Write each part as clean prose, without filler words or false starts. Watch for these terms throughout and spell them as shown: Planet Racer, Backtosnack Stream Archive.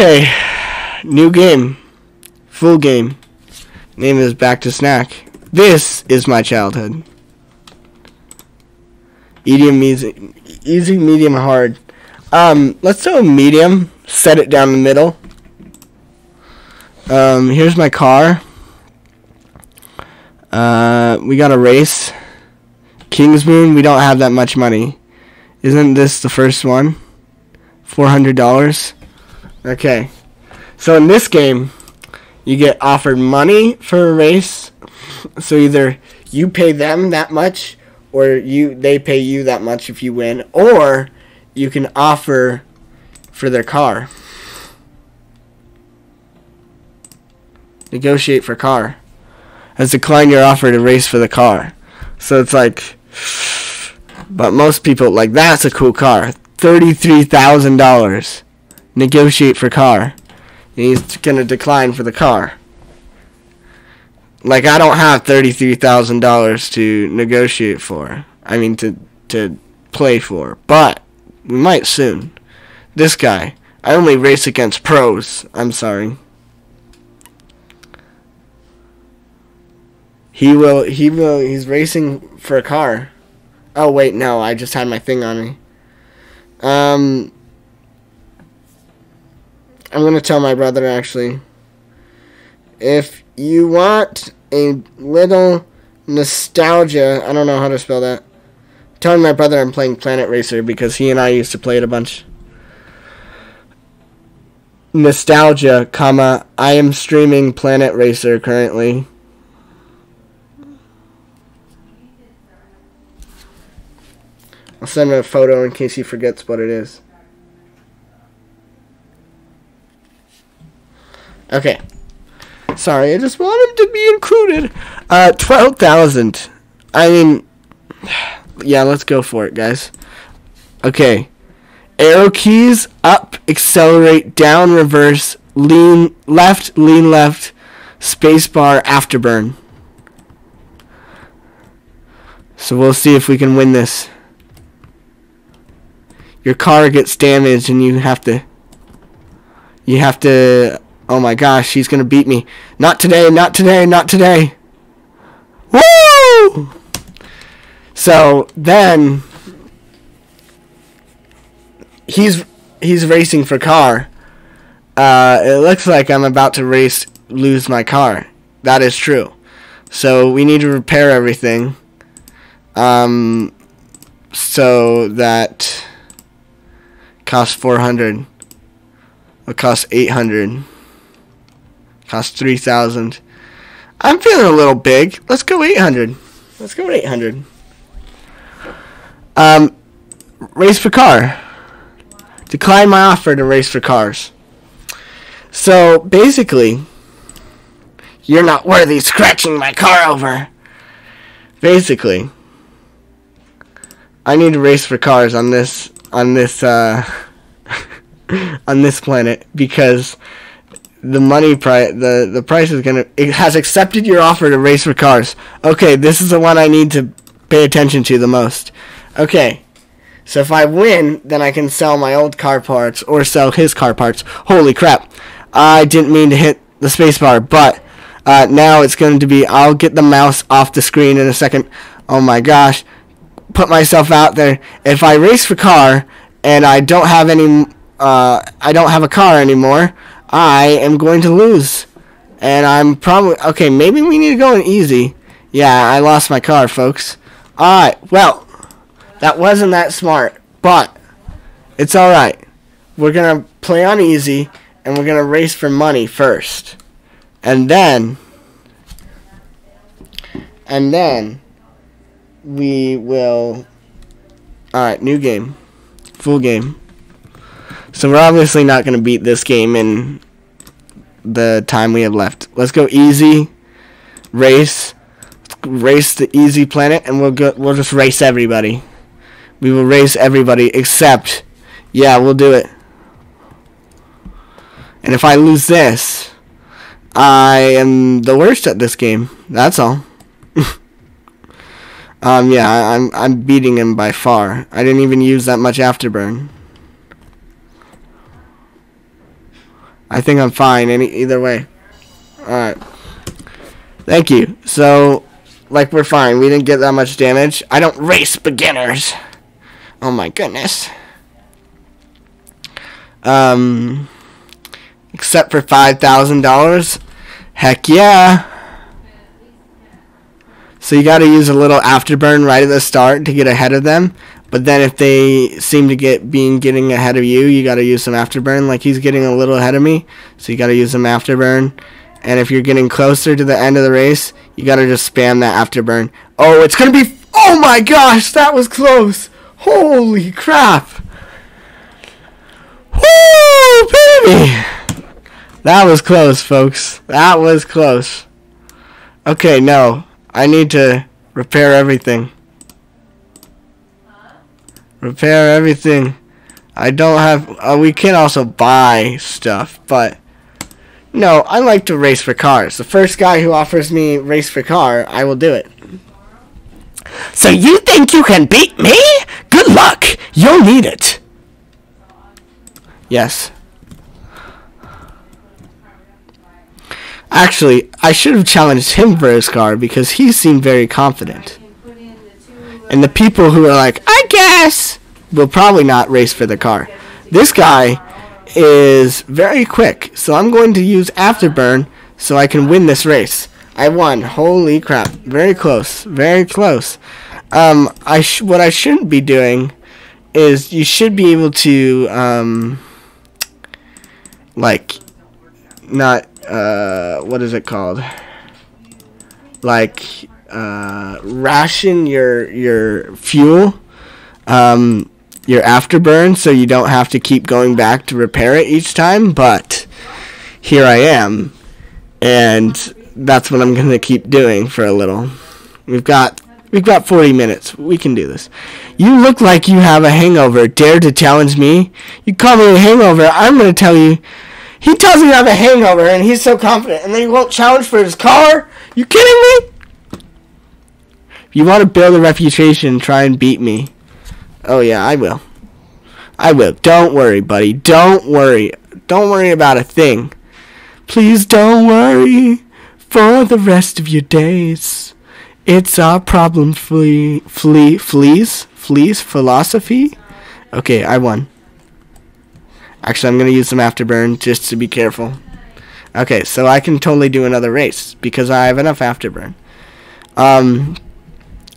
Okay, new game, full game. Name is Backtosnack. This is my childhood. Easy, medium, hard. Let's do a medium. Set it down the middle. Here's my car. We got a race. King's Moon. We don't have that much money. Isn't this the first one? $400. Okay. So in this game, you get offered money for a race. So either you pay them that much, or they pay you that much if you win, or you can offer for their car. Negotiate for car. Has declined your offer to race for the car. So it's like, but most people, like, that's a cool car. $33,000. Negotiate for car. And he's gonna decline for the car. Like, I don't have $33,000 to negotiate for. I mean, to play for. But we might soon. This guy. I only race against pros. I'm sorry. He's racing for a car. Oh, wait, no. I just had my thing on me. I'm gonna tell my brother, actually. If you want a little nostalgia, I don't know how to spell that. I'm telling my brother I'm playing Planet Racer because he and I used to play it a bunch. Nostalgia, comma, I am streaming Planet Racer currently. I'll send him a photo in case he forgets what it is. Okay. Sorry, I just want him to be included. 12,000. I mean, yeah, let's go for it, guys. Okay. Arrow keys, up, accelerate, down, reverse, lean left, spacebar, afterburn. So we'll see if we can win this. Your car gets damaged and you have to, oh my gosh, he's gonna beat me. Not today, not today, not today. Woo! So then he's racing for car. It looks like I'm about to lose my car. That is true. So we need to repair everything. So that costs 400. It costs 800. Cost 3,000. I'm feeling a little big. Let's go 800. Let's go 800. Race for car. Decline my offer to race for cars. So basically, you're not worthy scratching my car over. Basically, I need to race for cars on this on this planet because the money price, the price is gonna. It has accepted your offer to race for cars. Okay, this is the one I need to pay attention to the most. Okay, so if I win, then I can sell my old car parts or sell his car parts. Holy crap! I didn't mean to hit the spacebar, but now it's going to be. I'll get the mouse off the screen in a second. Oh my gosh! Put myself out there. If I race for car and I don't have any, I don't have a car anymore. I am going to lose. And I'm probably... Okay, maybe we need to go in easy. Yeah, I lost my car, folks. Alright, well, that wasn't that smart. But, it's alright. We're going to play on easy, and we're going to race for money first. And then, we will... Alright, new game. Full game. So we're obviously not going to beat this game in the time we have left. Let's go easy, race the easy planet, and we'll just race everybody. We will race everybody except, yeah, we'll do it. And if I lose this, I am the worst at this game. That's all. Yeah, I'm beating him by far. I didn't even use that much afterburn. I think I'm fine either way. Alright. Thank you. So, like, we're fine. We didn't get that much damage. I don't race beginners. Oh my goodness. Except for $5,000. Heck yeah. So you gotta use a little afterburn right at the start to get ahead of them. But then if they seem to be getting ahead of you, you gotta use some afterburn. Like, he's getting a little ahead of me, so you gotta use some afterburn. And if you're getting closer to the end of the race, you gotta just spam that afterburn. Oh, it's gonna be... Oh my gosh, that was close! Holy crap! Woo, baby! That was close, folks. That was close. Okay, no. I need to repair everything. Repair everything. I don't have... we can also buy stuff, but... No, I like to race for cars. The first guy who offers me race for car, I will do it. So you think you can beat me? Good luck! You'll need it. Yes. Actually, I should have challenged him for his car because he seemed very confident. And the people who are like, I guess, will probably not race for the car. This guy is very quick, so I'm going to use afterburn so I can win this race. I won. Holy crap. Very close. Very close. What I shouldn't be doing is you should be able to, like, not... what is it called? Like, ration your fuel, your afterburn, so you don't have to keep going back to repair it each time, but here I am, and that's what I'm gonna keep doing for a little. We've got 40 minutes. We can do this. You look like you have a hangover. Dare to challenge me? You call me a hangover, I'm gonna tell you. He tells me I have a hangover, and he's so confident, and then he won't challenge for his car? You kidding me? If you want to build a reputation, try and beat me. Oh, yeah, I will. I will. Don't worry, buddy. Don't worry. Don't worry about a thing. Please don't worry for the rest of your days. It's our problem, fleas, philosophy. Okay, I won. Actually, I'm going to use some afterburn just to be careful. Okay, so I can totally do another race because I have enough afterburn.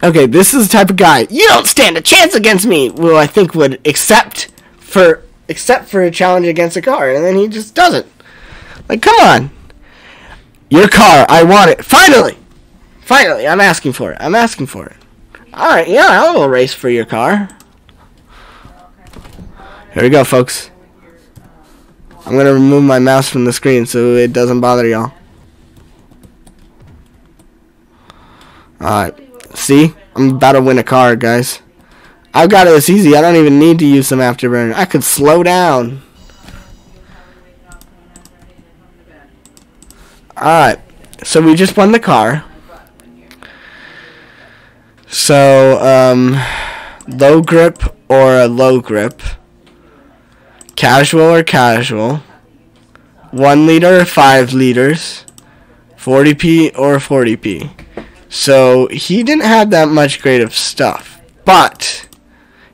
Okay, this is the type of guy, you don't stand a chance against me, well, I think would accept for a challenge against a car, and then he just doesn't. Like, come on. Your car, I want it. Finally! Finally, I'm asking for it. I'm asking for it. Alright, yeah, I will race for your car. Here we go, folks. I'm going to remove my mouse from the screen so it doesn't bother y'all. Alright. See? I'm about to win a car, guys. I've got it this easy. I don't even need to use some afterburn. I could slow down. Alright. So we just won the car. So, low grip or a low grip. Casual or casual, 1 liter or 5 liters, 40p or 40p. So he didn't have that much great of stuff, but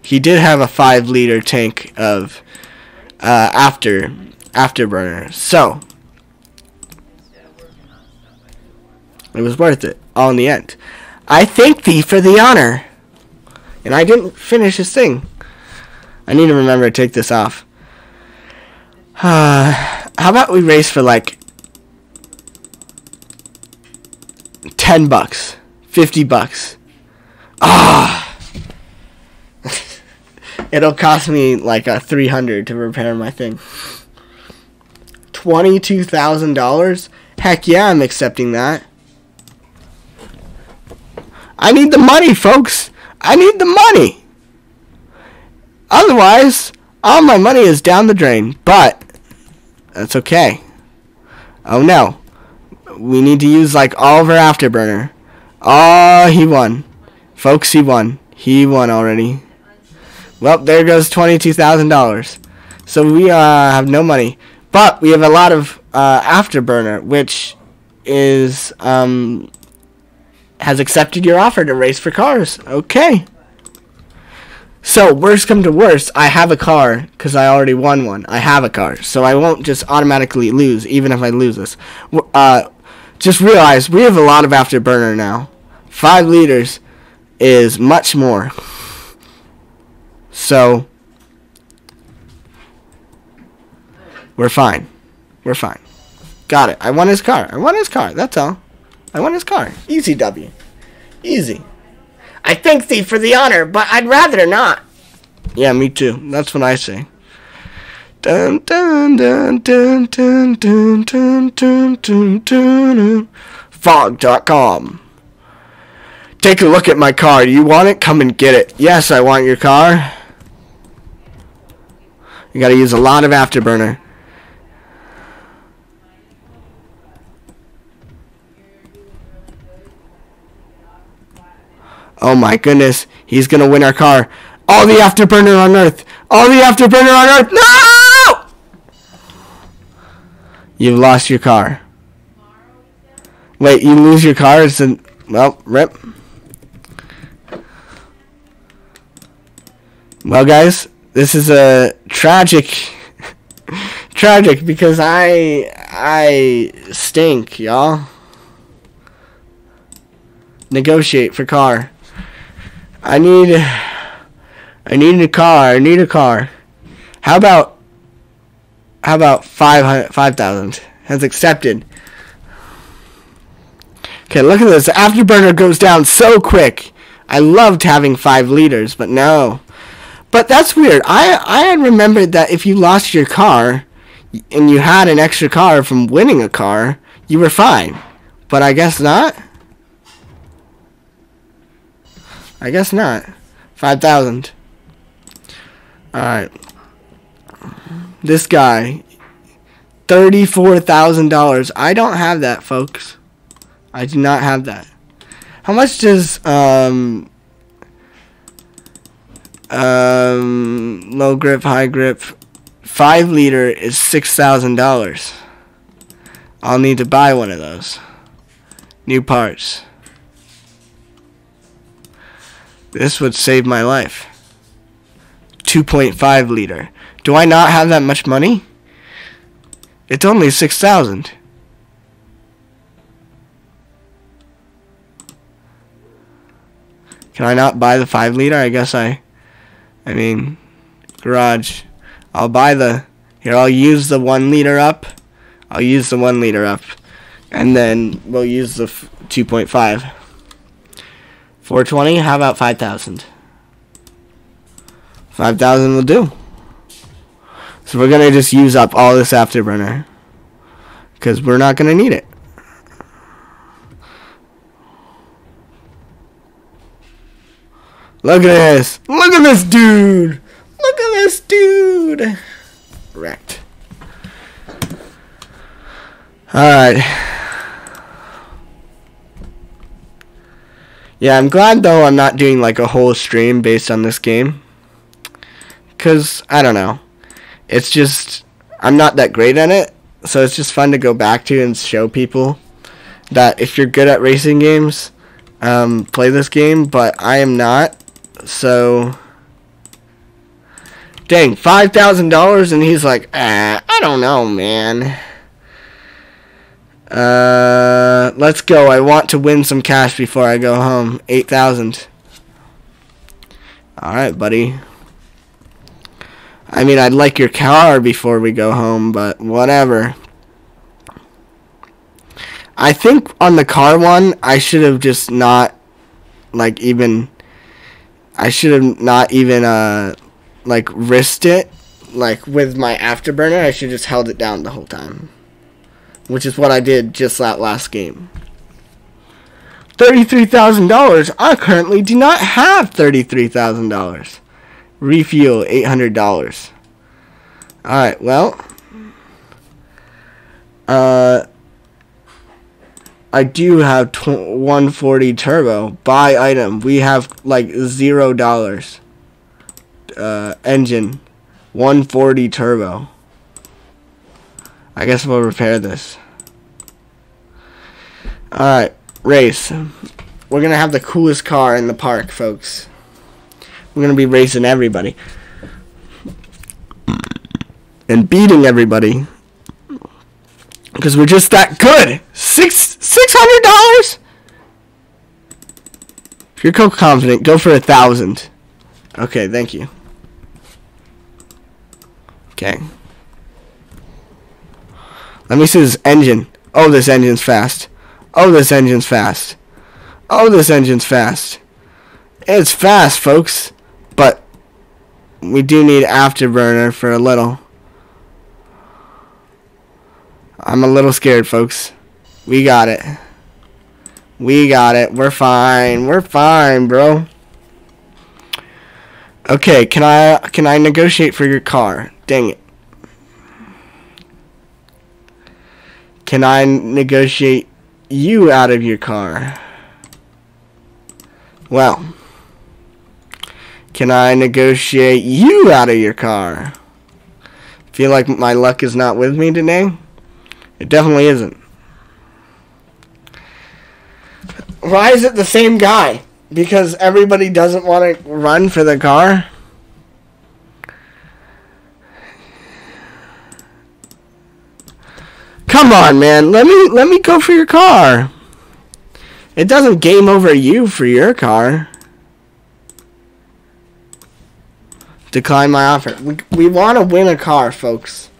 he did have a 5 liter tank of afterburner. So it was worth it all in the end. I thank thee for the honor, and I didn't finish his thing. I need to remember to take this off. How about we race for like $10, $50? Ah, it'll cost me like a $300 to repair my thing. $22,000? Heck yeah, I'm accepting that. I need the money, folks. I need the money. Otherwise, all my money is down the drain, but that's okay. Oh no. We need to use like all of our afterburner. Oh, he won. Folks, he won. He won already. Well, there goes $22,000. So we have no money. But we have a lot of Afterburner, which is has accepted your offer to race for cars. Okay. So, worst come to worst, I have a car, because I already won one. I have a car, so I won't just automatically lose, even if I lose this. Just realize, we have a lot of Afterburner now. 5 liters is much more. So, we're fine. We're fine. Got it. I won his car. I won his car. That's all. I won his car. Easy W. Easy. I thank thee for the honor, but I'd rather not. Yeah, me too. That's what I say. Dun dun dun dun dun dun dun dun dun dun. Fog.com. Take a look at my car. Do you want it? Come and get it. Yes, I want your car. You gotta use a lot of Afterburner. Oh my goodness, he's gonna win our car. All the Afterburner on Earth! All the Afterburner on Earth! No! You've lost your car. Wait, you lose your car? It's a... well, rip. Well, guys, this is a tragic... tragic, because I stink, y'all. Negotiate for car. I need a car. I need a car. How about 5,000 has accepted. Okay, look at this. The Afterburner goes down so quick. I loved having 5 liters, but no. But that's weird. I had remembered that if you lost your car and you had an extra car from winning a car, you were fine. But I guess not. I guess not. 5,000. Alright. This guy. $34,000. I don't have that, folks. I do not have that. How much does, low grip, high grip. 5 liter is $6,000. I'll need to buy one of those. New parts. This would save my life. 2.5 liter. Do I not have that much money? It's only 6,000. Can I not buy the 5 liter? I guess I mean, garage. I'll buy the... here, I'll use the 1 liter up. I'll use the 1 liter up. And then we'll use the 2.5. 420, how about 5,000? 5,000 will do. So we're gonna just use up all this Afterburner, because we're not gonna need it. Look at this! Look at this dude! Look at this dude! Wrecked. Alright. Yeah, I'm glad, though, I'm not doing, like, a whole stream based on this game. Because, I don't know. It's just, I'm not that great at it. So it's just fun to go back to and show people that if you're good at racing games, play this game. But I am not. So, dang, $5,000, and he's like, I don't know, man. Let's go. I want to win some cash before I go home. 8,000. Alright, buddy. I mean, I'd like your car before we go home, but whatever. I think on the car one, I should have just not, like, even... I should have not even, like, risked it. Like, with my Afterburner, I should have just held it down the whole time. Which is what I did just that last game. $33,000. I currently do not have $33,000. Refuel, $800. Alright, well. I do have 140 turbo. Buy item. We have like $0. Engine. 140 turbo. I guess we'll repair this. Alright, race. We're gonna have the coolest car in the park, folks. We're gonna be racing everybody. And beating everybody. Because we're just that good. $600? If you're confident, go for 1,000. Okay, thank you. Okay. Let me see this engine. Oh, this engine's fast. Oh, this engine's fast. Oh, this engine's fast. It's fast, folks. But we do need afterburner for a little. I'm a little scared, folks. We got it. We got it. We're fine. We're fine, bro. Okay, can I negotiate for your car? Dang it. Can I negotiate you out of your car? Well, can I negotiate you out of your car? Feel like my luck is not with me today? It definitely isn't. Why is it the same guy? Because everybody doesn't want to run for the car? Come on, man. Let me go for your car. It doesn't game over you for your car. Decline my offer. We want to win a car, folks.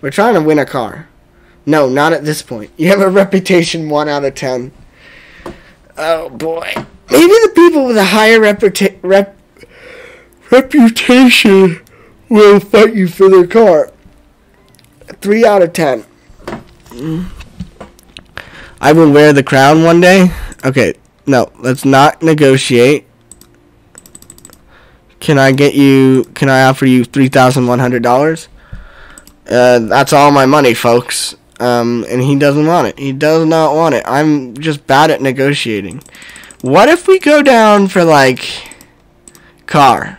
We're trying to win a car. No, not at this point. You have a reputation 1 out of 10. Oh, boy. Maybe the people with a higher reputation will fight you for their car. 3 out of 10. I will wear the crown one day. Okay, no, let's not negotiate. Can I offer you $3,100? That's all my money, folks. And he doesn't want it. He does not want it. I'm just bad at negotiating. What if we go down for, like, car?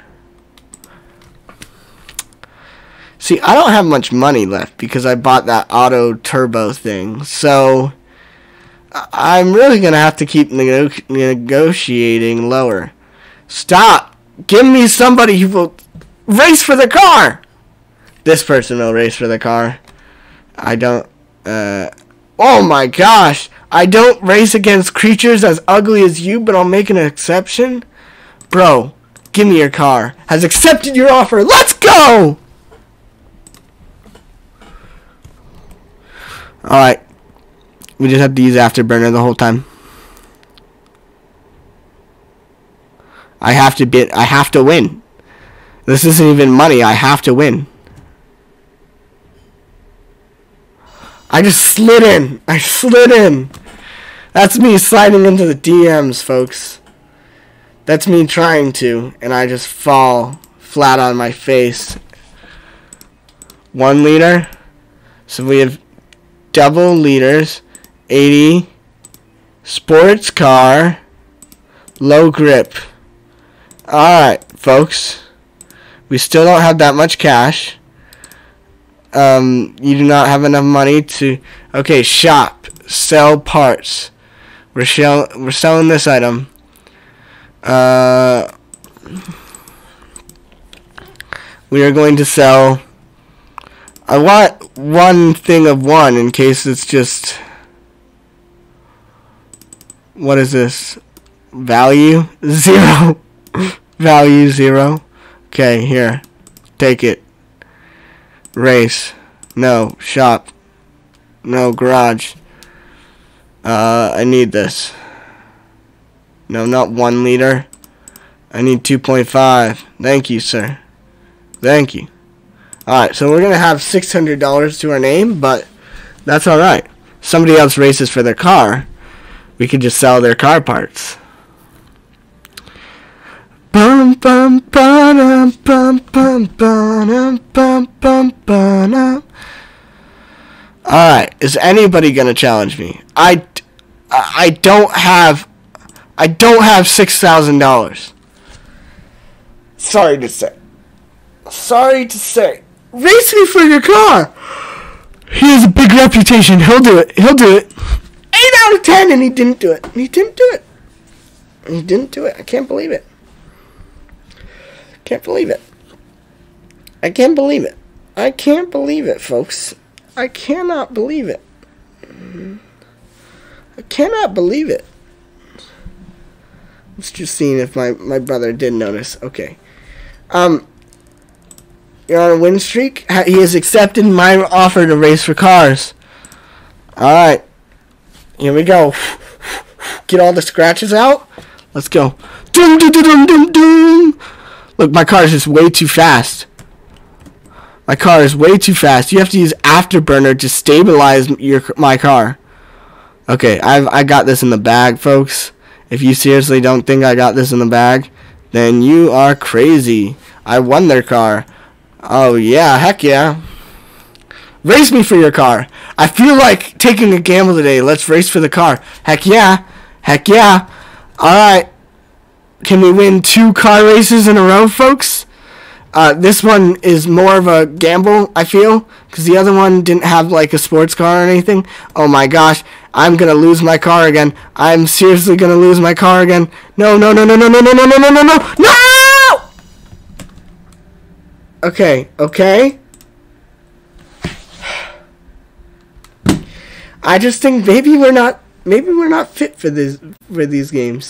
See, I don't have much money left because I bought that auto turbo thing. So I'm really going to have to keep negotiating lower. Stop. Give me somebody who will race for the car. This person will race for the car. I don't. Oh my gosh. I don't race against creatures as ugly as you, but I'll make an exception. Bro, give me your car. Has accepted your offer. Let's go. Alright. We just have to use afterburner the whole time. I have to win. This isn't even money. I have to win. I just slid in. I slid in. That's me sliding into the DMs, folks. That's me trying to, and I just fall flat on my face. 1 liter. So we have double liters. 80, sports car, low grip. Alright, folks. We still don't have that much cash. You do not have enough money to... Okay, shop. Sell parts. We're selling this item. We are going to sell... I want one thing of one in case it's just... What is this? Value? 0. Value 0. Okay, here. Take it. Race. No. Shop. No. Garage. I need this. No, not 1 liter. I need 2.5. Thank you, sir. Thank you. Alright, so we're going to have $600 to our name, but that's alright. Somebody else races for their car. We could just sell their car parts. Bum bum bum bum bum bum bum bum bum. Alright, is anybody gonna challenge me? I don't have $6,000. Sorry to say. Sorry to say. Race me for your car. He has a big reputation. He'll do it. He'll do it. 8 out of 10, and he didn't do it. He didn't do it. He didn't do it. I can't believe it. Can't believe it. I can't believe it. I can't believe it, folks. I cannot believe it. I cannot believe it. I was just seeing if my brother did notice. Okay. You're on a win streak? He has accepted my offer to race for cars. Alright. Here we go. Get all the scratches out. Let's go. Doom, doom, doom, doom, doom. Look, my car is just way too fast. My car is way too fast. You have to use afterburner to stabilize my car. Okay, I got this in the bag, folks. If you seriously don't think I got this in the bag, then you are crazy. I won their car. Oh yeah, heck yeah. Race me for your car. I feel like taking a gamble today. Let's race for the car. Heck yeah. Heck yeah. Alright. Can we win 2 car races in a row, folks? This one is more of a gamble, I feel, because the other one didn't have, like, a sports car or anything. Oh, my gosh. I'm going to lose my car again. I'm seriously going to lose my car again. No, no, no, no, no, no, no, no, no, no, no, no, no! Okay, okay. I just think maybe we're not fit for these games.